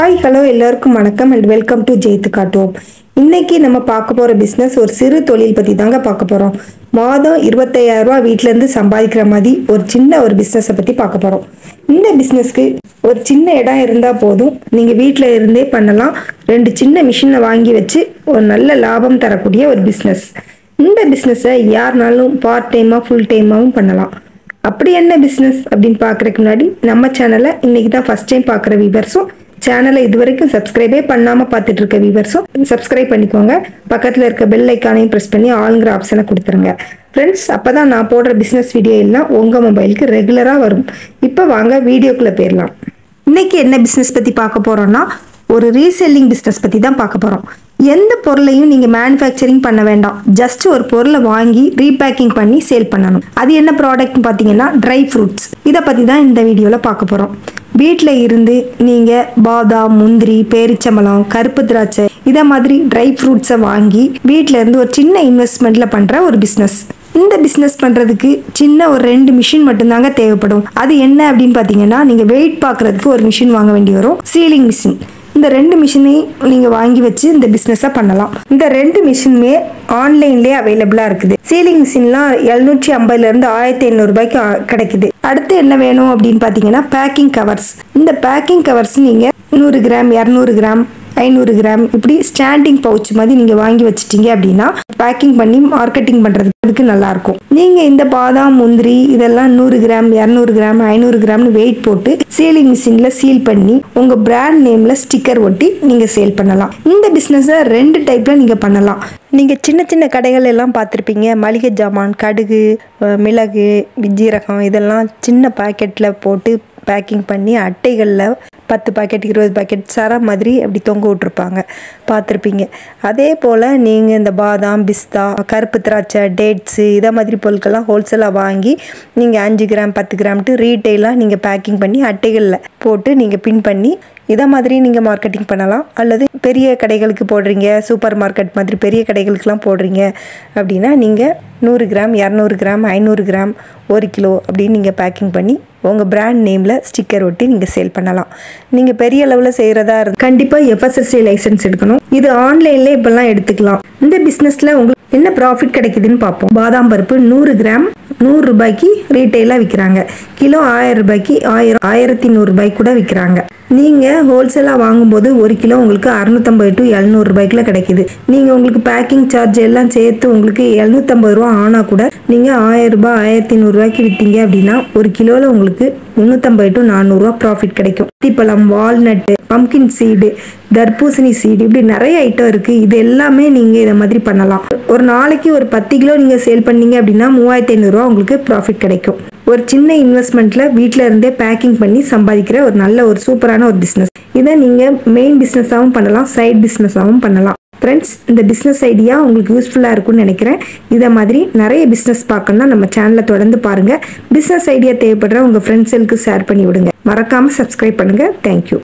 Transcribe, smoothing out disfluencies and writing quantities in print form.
Hi hello எல்லாருக்கும் வணக்கம் and welcome to ஜெயித்து காட்டுவோம். இன்னைக்கு நம்ம பார்க்க போகிற பிஸ்னஸ் ஒரு சிறு தொழில் பற்றி தாங்க பார்க்க போகிறோம். மாதம் 25,000 ரூபா வீட்டிலேருந்து சம்பாதிக்கிற மாதிரி ஒரு சின்ன ஒரு பிஸ்னஸை பற்றி பார்க்க போகிறோம். இந்த பிஸ்னஸ்க்கு ஒரு சின்ன இடம் இருந்தால் போதும், நீங்கள் வீட்டில் இருந்தே பண்ணலாம். 2 சின்ன மிஷினை வாங்கி வச்சு ஒரு நல்ல லாபம் தரக்கூடிய ஒரு பிஸ்னஸ். இந்த பிஸ்னஸை யாருனாலும் பார்ட் டைமாக ஃபுல் டைமாகவும் பண்ணலாம். அப்படி என்ன பிஸ்னஸ் அப்படின்னு பார்க்குறதுக்கு முன்னாடி நம்ம சேனலை இன்றைக்கி தான் ஃபஸ்ட் டைம் பார்க்குற வியூவர்ஸும் சேனலை இது வரைக்கும் சப்ஸ்கிரைபே பண்ணாமல் பார்த்துட்டு இருக்க வியூவர்ஸும் சப்ஸ்கிரைப் பண்ணிக்கோங்க. பக்கத்தில் இருக்க பெல் ஐக்கானையும் ப்ரெஸ் பண்ணி ஆளுங்கிற ஆப்ஷனை கொடுத்துருங்க ஃப்ரெண்ட்ஸ். அப்போ தான் நான் போடுற பிஸ்னஸ் வீடியோ எல்லாம் உங்கள் மொபைலுக்கு ரெகுலராக வரும். இப்போ வாங்க வீடியோக்குள்ளே போயிடலாம். இன்றைக்கி என்ன பிஸ்னஸ் பற்றி பார்க்க போகிறோன்னா ஒரு ரீசெல்லிங் பிஸ்னஸ் பற்றி தான் பார்க்க போகிறோம். எந்த பொருளையும் நீங்கள் மேனுஃபேக்சரிங் பண்ண வேண்டாம், ஜஸ்ட் ஒரு பொருளை வாங்கி ரீபேக்கிங் பண்ணி சேல் பண்ணணும். அது என்ன ப்ராடக்ட்னு பார்த்தீங்கன்னா ட்ரை ஃப்ரூட்ஸ். இதை பற்றி தான் இந்த வீடியோவில் பார்க்க போகிறோம். வீட்டில் இருந்து நீங்கள் பாதாம், முந்திரி, பேரிச்சம்பழம், கருப்பு திராட்சை இதை மாதிரி ட்ரை ஃப்ரூட்ஸை வாங்கி வீட்டிலேருந்து ஒரு சின்ன இன்வெஸ்ட்மெண்ட்டில் பண்ணுற ஒரு பிஸ்னஸ். இந்த பிஸ்னஸ் பண்ணுறதுக்கு சின்ன ஒரு 2 மிஷின் மட்டும்தாங்க தேவைப்படும். அது என்ன அப்படின்னு பார்த்தீங்கன்னா நீங்கள் வெயிட் பார்க்குறதுக்கு ஒரு மிஷின் வாங்க வேண்டி வரும், சீலிங் மிஷின். இந்த 2 மிஷினையும் நீங்கள் வாங்கி வச்சு இந்த பிஸ்னஸாக பண்ணலாம். இந்த 2 மிஷினுமே ஆன்லைன்லேயே அவைலபிளாக இருக்குது. சீலிங் மிஷின்லாம் 750லேருந்து 1500 ரூபாய்க்கு கிடைக்குது. அடுத்து என்ன வேணும் அப்படின்னு பார்த்தீங்கன்னா பேக்கிங் கவர்ஸ். இந்த பேக்கிங் கவர்ஸ் நீங்கள் 100 கிராம், 200 கிராம், 500 கிராம் இப்படி ஸ்டாண்டிங் பவுச் மாதிரி நீங்கள் வாங்கி வச்சிட்டீங்க அப்படின்னா பேக்கிங் பண்ணி மார்க்கெட்டிங் பண்ணுறதுக்கு நல்லாயிருக்கும். நீங்கள் இந்த பாதாம், முந்திரி இதெல்லாம் 100 கிராம், 200 கிராம், 500 கிராம்னு வெயிட் போட்டு சீலிங் மிஷினில் சீல் பண்ணி உங்கள் பிராண்ட் நேமில் ஸ்டிக்கர் ஒட்டி நீங்கள் சேல் பண்ணலாம். இந்த பிஸ்னஸை 2 டைப்பில் நீங்கள் பண்ணலாம். நீங்கள் சின்ன சின்ன கடைகள் எல்லாம் பார்த்துருப்பீங்க, மளிகை ஜாமான், கடுகு, மிளகு, ஜீரகம் இதெல்லாம் சின்ன பாக்கெட்டில் போட்டு பேக்கிங் பண்ணி அட்டைகளில் 10 பாக்கெட், 20 பாக்கெட் சரா மாதிரி அப்படி தொங்க விட்ருப்பாங்க, பார்த்துருப்பீங்க. அதே போல் நீங்கள் இந்த பாதாம், பிஸ்தா, கருப்பு திராட்சை, டேட்ஸு இதை மாதிரி பொருட்கள்லாம் ஹோல்சேலாக வாங்கி நீங்கள் 5 கிராம், 10 கிராம்ட்டு ரீட்டெயிலாக நீங்கள் பேக்கிங் பண்ணி அட்டைகளில் போட்டு நீங்கள் பின் பண்ணி இதை மாதிரி நீங்கள் மார்க்கெட்டிங் பண்ணலாம். அல்லது பெரிய கடைகளுக்கு போடுறீங்க, சூப்பர் மார்க்கெட் மாதிரி பெரிய கடைகளுக்கெலாம் போடுறீங்க அப்படின்னா நீங்கள் 100 கிராம், 200 கிராம், 500 கிராம், 1 கிலோ அப்படின்னு நீங்கள் பேக்கிங் பண்ணி உங்கள் பிராண்ட் நேமில் ஸ்டிக்கர் ஒட்டி நீங்கள் சேல் பண்ணலாம். நீங்கள் பெரிய அளவில் செய்கிறதா இருக்கு கண்டிப்பாக FSSAI லைசன்ஸ் எடுக்கணும். இது ஆன்லைனில் இப்போல்லாம் எடுத்துக்கலாம். இந்த பிஸ்னஸில் உங்களுக்கு என்ன ப்ராஃபிட் கிடைக்குதுன்னு பார்ப்போம். பாதாம் பருப்பு 100 கிராம் 100 ரூபாய்க்கு ரீட்டெயிலாக விற்கிறாங்க. கிலோ 1000 ரூபாய்க்கு, 1100 ரூபாய்க்கு கூட விற்கிறாங்க. நீங்கள் ஹோல்சேலாக வாங்கும்போது 1 கிலோ உங்களுக்கு 650 to 700 ரூபாய்க்குள்ள கிடைக்கிது. நீங்கள் உங்களுக்கு பேக்கிங் சார்ஜ் எல்லாம் சேர்த்து உங்களுக்கு 750 ரூபா ஆனால் கூட நீங்கள் 1000 ரூபாய், 1500 ரூபாய்க்கு விற்றீங்க அப்படின்னா 1 கிலோவில் உங்களுக்கு 350 to 400 ரூபா ப்ராஃபிட் கிடைக்கும். பழம், வால்நட்டு, பம்கின் சீடு, தர்பூசணி சீடு இப்படி நிறைய ஐட்டம் இருக்குது. இது எல்லாமே நீங்கள் இதை மாதிரி பண்ணலாம். ஒரு நாளைக்கு ஒரு 10 கிலோ நீங்கள் சேல் பண்ணீங்க அப்படின்னா 3500 ரூபா உங்களுக்கு ப்ராஃபிட் கிடைக்கும். ஒரு சின்ன இன்வெஸ்ட்மெண்ட்டில் வீட்டில் இருந்தே பேக்கிங் பண்ணி சம்பாதிக்கிற ஒரு நல்ல ஒரு சூப்பரான ஒரு பிஸ்னஸ். இதை நீங்கள் மெயின் பிஸ்னஸாகவும் பண்ணலாம், சைட் பிஸ்னஸாகவும் பண்ணலாம். ஃப்ரெண்ட்ஸ், இந்த பிஸ்னஸ் ஐடியா உங்களுக்கு யூஸ்ஃபுல்லாக இருக்கும்னு நினைக்கிறேன். இதை மாதிரி நிறைய பிஸ்னஸ் பார்க்கணுன்னா நம்ம சேனலை தொடர்ந்து பாருங்கள். பிஸ்னஸ் ஐடியா தேவைப்படுற உங்கள் ஃப்ரெண்ட்ஸுக்கு ஷேர் பண்ணி விடுங்க. மறக்காமல் சப்ஸ்கிரைப் பண்ணுங்கள். தேங்க்யூ.